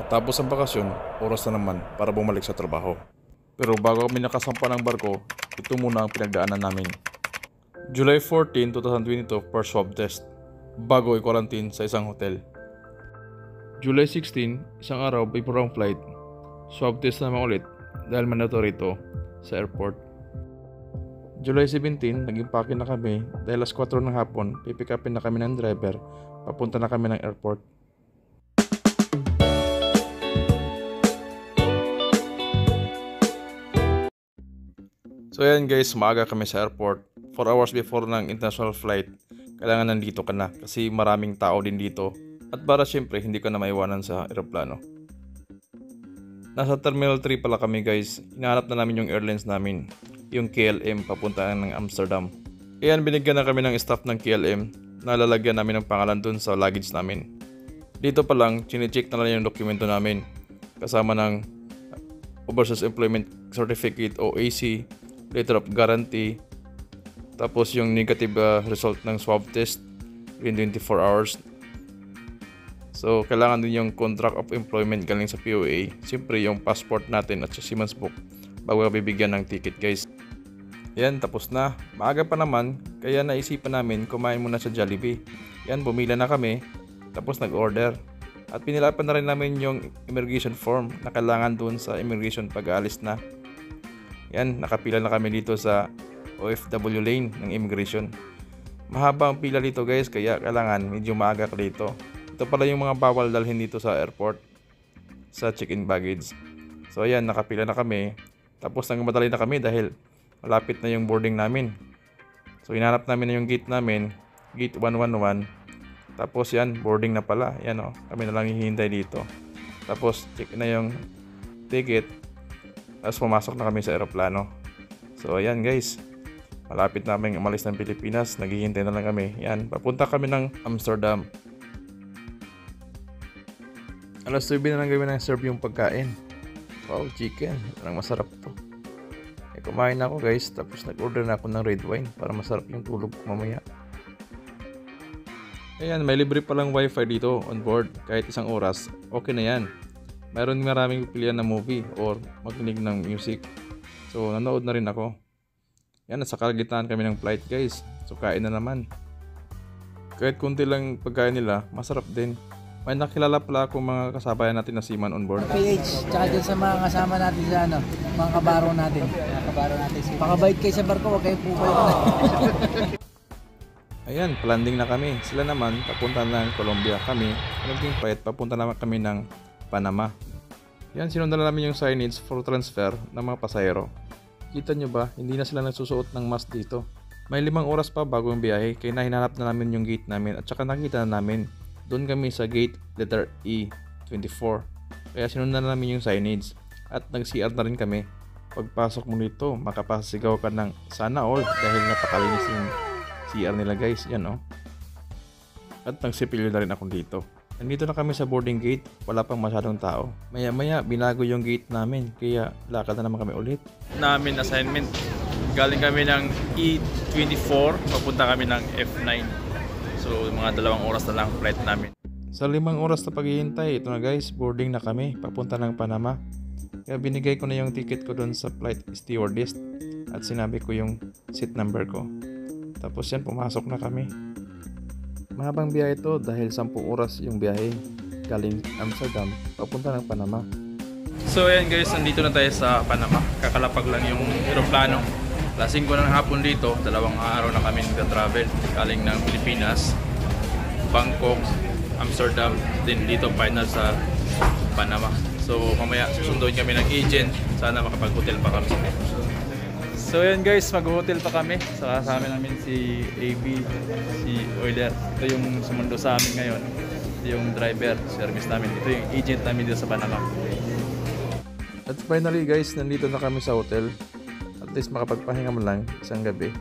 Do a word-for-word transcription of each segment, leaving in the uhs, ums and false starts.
Matapos ang bakasyon, oras na naman para bumalik sa trabaho. Pero bago kami nakasampa ng barko, ito muna ang pinagdaanan namin. July fourteen, twenty twenty-two for swab test, bago i-quarantine sa isang hotel. July sixteen, isang araw before ang flight, swab test naman ulit dahil mandatory ito sa airport. July seventeen, nag-impake na kami dahil alas kuwatro ng hapon, pipick upin na kami ng driver, papunta na kami ng airport. So ayan guys, maaga kami sa airport. four hours before ng international flight, kailangan nandito ka na kasi maraming tao din dito at para syempre hindi ka na maiwanan sa aeroplano. Nasa Terminal three pala kami guys, inahanap na namin yung airlines namin. Yung K L M papunta ng Amsterdam. Ayan, binigyan na kami ng staff ng K L M na lalagyan namin ng pangalan dun sa luggage namin. Dito pa lang, chinecheck na lang yung dokumento namin kasama ng Overseas Employment Certificate O A C, Letter of Guarantee, tapos yung negative uh, result ng swab test in twenty-four hours. So, kailangan din yung Contract of Employment galing sa P O E A. Siyempre, yung passport natin at sa Seaman's Book bago bibigyan ng ticket guys. Yan, tapos na. Maaga pa naman, kaya naisipan namin kumain muna sa Jollibee. Yan, bumila na kami, tapos nag-order. At pinilapan na rin namin yung immigration form na kailangan doon sa immigration pag-aalis na. Yan, nakapila na kami dito sa O F W lane ng immigration. Mahaba ang pila dito guys, kaya kailangan medyo maaga ka dito. Ito pala yung mga bawal dalhin dito sa airport, sa check-in baggage. So ayan, nakapila na kami. Tapos nang madali na kami dahil malapit na yung boarding namin. So hinanap namin na yung gate namin, gate one one one. Tapos yan, boarding na pala. Yan o, kami na lang hihintay dito. Tapos check na yung ticket. Tapos pumasok na kami sa aeroplano. So ayan guys, malapit namin umalis ng Pilipinas. Naghihintay na lang kami. Yan, papunta kami ng Amsterdam. Alas nuwebe na lang gawin ng serve yung pagkain. Wow, chicken. Parang masarap to. Eh, kumain na ako guys, tapos nag-order na ako ng red wine para masarap yung tulog mamaya. Ayan, may libre palang wifi dito on board kahit isang oras. Okay na yan. Mayroon maraming pilihan na movie or makinig ng music. So, nanood na rin ako. Yan, nasa kalagitnaan kami ng flight guys. So, kain na naman. Kahit kunti lang pagkain nila, masarap din. May nakilala pala akong mga kasabayan natin na seaman on board. P H, tsaka dyan sa mga kasama natin sa ano, mga kabaro natin. Mga kabaro natin. Pakabait kayo sa barko, huwag kayong pupay. Ayan, landing na kami. Sila naman, papunta ng Colombia. Kami, naging payat, papunta naman kami ng Panama. Yan, sinundan na namin yung signage for transfer ng mga pasayero. Kita nyo ba, hindi na sila nagsusuot ng mask dito. May limang oras pa bago yung biyahe, kaya nahinanap na namin yung gate namin at saka nakita na namin. Doon kami sa gate letter E twenty-four. Kaya sinundan na namin yung signage. At nag-C R na rin kami. Pagpasok mo nito, makapasigaw ka ng sana all dahil napakalinis yung C R nila guys. Yan o. Oh. At nagsipilyo na rin ako dito. Nandito na kami sa boarding gate. Wala pang masyadong tao. Maya maya binago yung gate namin. Kaya lakad na naman kami ulit. Namin assignment. Galing kami ng E twenty-four. Papunta kami ng F nine. So, mga dalawang oras na lang flight namin. Sa limang oras na paghihintay, ito na guys, boarding na kami, papunta ng Panama. Kaya binigay ko na yung ticket ko doon sa flight stewardess at sinabi ko yung seat number ko. Tapos yan, pumasok na kami. Mahabang biyahe ito dahil sampung oras yung biyahe galing Amsterdam, papunta ng Panama. So, ayan guys, nandito na tayo sa Panama. Kakalapag lang yung aeroplano. Lasing ko ng hapon dito, dalawang araw na kami nagka-travel. Galing ng Pilipinas, Bangkok, Amsterdam, din dito final sa Panama. So mamaya susunduin kami ng agent, sana makapag-hotel pa kami. So yan guys, mag-hotel pa kami. Saka sa amin namin si A B, si Euler. Ito yung sumundo sa amin ngayon. Ito yung driver, service namin. Ito yung agent namin dito sa Panama. At finally guys, nandito na kami sa hotel. At least makapagpahinga mo lang isang gabi.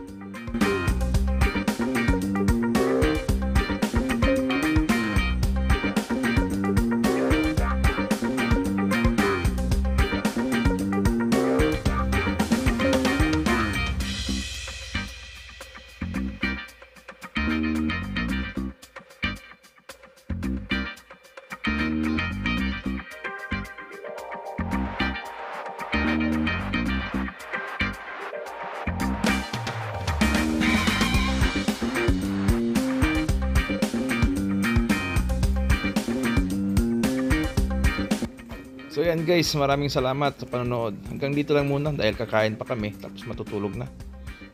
So yan guys, maraming salamat sa panonood. Hanggang dito lang muna dahil kakain pa kami tapos matutulog na.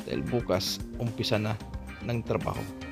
Dahil bukas umpisa na ng trabaho.